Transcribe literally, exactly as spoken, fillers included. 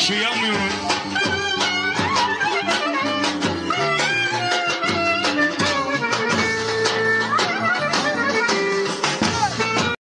Şu yanmıyor.